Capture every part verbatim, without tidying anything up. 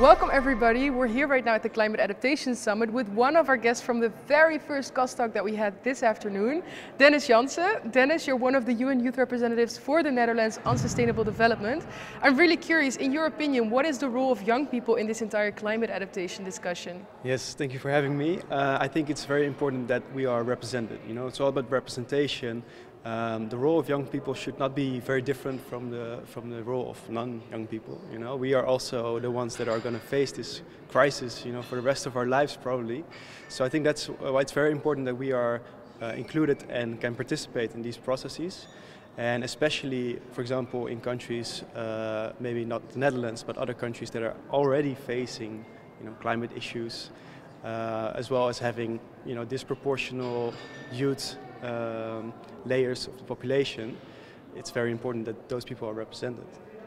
Welcome everybody. We're here right now at the Climate Adaptation Summit with one of our guests from the very first C A S talk that we had this afternoon, Dennis Jansen. Dennis, you're one of the U N Youth Representatives for the Netherlands on sustainable development. I'm really curious, in your opinion, what is the role of young people in this entire climate adaptation discussion? Yes, thank you for having me. Uh, I think it's very important that we are represented. You know, it's all about representation. Um, the role of young people should not be very different from the from the role of non-young people. You know, we are also the ones that are going to face this crisis, you know, for the rest of our lives probably. So I think that's why it's very important that we are uh, included and can participate in these processes, and especially, for example, in countries uh, maybe not the Netherlands, but other countries that are already facing, you know, climate issues, uh, as well as having, you know, disproportional youth. Um, layers of the population, it's very important that those people are represented.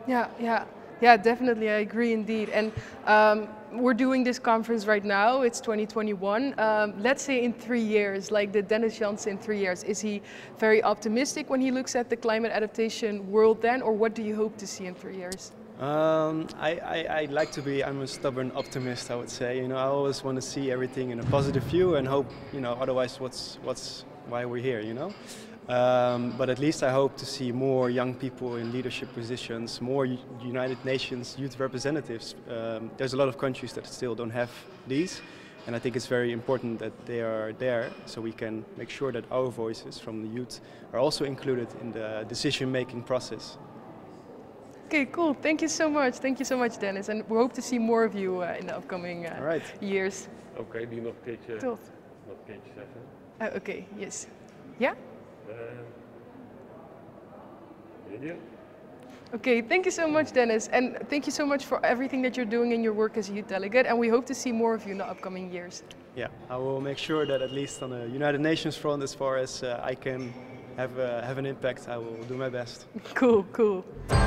Yeah, yeah, yeah, definitely, I agree indeed. And um, we're doing this conference right now, it's twenty twenty-one. Um, let's say in three years, like the Dennis Jansen in three years, is he very optimistic when he looks at the climate adaptation world then, or what do you hope to see in three years? Um, I, I, I like to be, I'm a stubborn optimist, I would say. You know, I always want to see everything in a positive view and hope, you know, otherwise what's, what's why we're here, you know. Um, but at least I hope to see more young people in leadership positions, more United Nations youth representatives. Um, there's a lot of countries that still don't have these, and I think it's very important that they are there so we can make sure that our voices from the youth are also included in the decision-making process. Okay, cool. Thank you so much. Thank you so much, Dennis. And we hope to see more of you uh, in the upcoming uh, right. years. Okay, do you nog een keertje, nog een keertje zeggen? Uh, Oké, okay, yes. Ja? Yeah? Uh, okay, thank you so much, Dennis. And thank you so much for everything that you're doing in your work as a youth delegate. And we hope to see more of you in the upcoming years. Yeah, I will make sure that at least on the United Nations front, as far as uh, I can have, uh, have an impact, I will do my best. Cool, cool.